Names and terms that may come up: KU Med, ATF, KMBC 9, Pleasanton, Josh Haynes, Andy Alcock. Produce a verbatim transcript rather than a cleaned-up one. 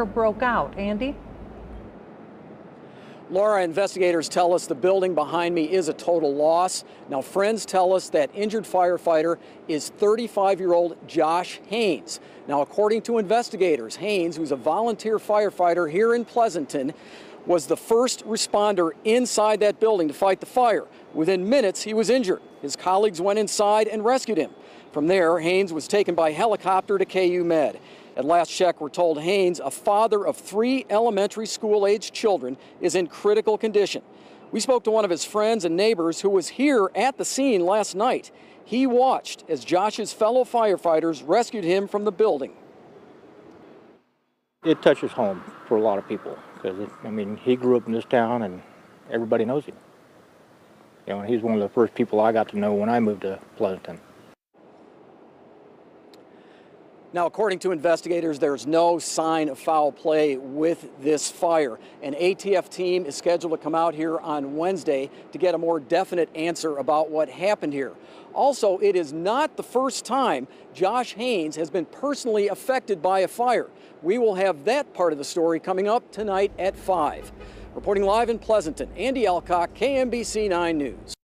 fire broke out. Andy? Laura, investigators tell us the building behind me is a total loss. Now, friends tell us that injured firefighter is thirty-five-year-old Josh Haynes. Now, according to investigators, Haynes, who's a volunteer firefighter here in Pleasanton, was the first responder inside that building to fight the fire. Within minutes, he was injured. His colleagues went inside and rescued him. From there, Haynes was taken by helicopter to K U Med. At last check, we're told Haynes, a father of three elementary school-aged children, is in critical condition. We spoke to one of his friends and neighbors who was here at the scene last night. He watched as Josh's fellow firefighters rescued him from the building. It touches home for a lot of people because, I mean, he grew up in this town and everybody knows him. You know, he's one of the first people I got to know when I moved to Pleasanton. Now, according to investigators, there's no sign of foul play with this fire. An A T F team is scheduled to come out here on Wednesday to get a more definite answer about what happened here. Also, it is not the first time Josh Haynes has been personally affected by a fire. We will have that part of the story coming up tonight at five. Reporting live in Pleasanton, Andy Alcock, K M B C nine News.